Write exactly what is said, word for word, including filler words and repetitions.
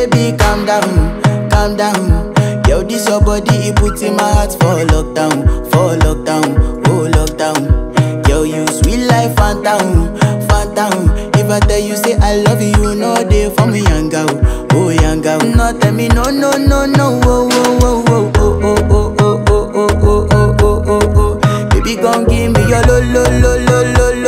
Baby, calm down, calm down. Yo, this your body, it puts in my heart for lockdown, for lockdown, oh lockdown. Yo, you sweet life, phantom, phantom. If I tell you say I love you, no day for me, young girl, oh young girl. No tell me no, no, no, no, oh, oh, oh, oh, oh, oh, oh, oh, oh, oh, oh, oh, oh, oh. Baby, come give me your lo, lo, lo, lo, lo.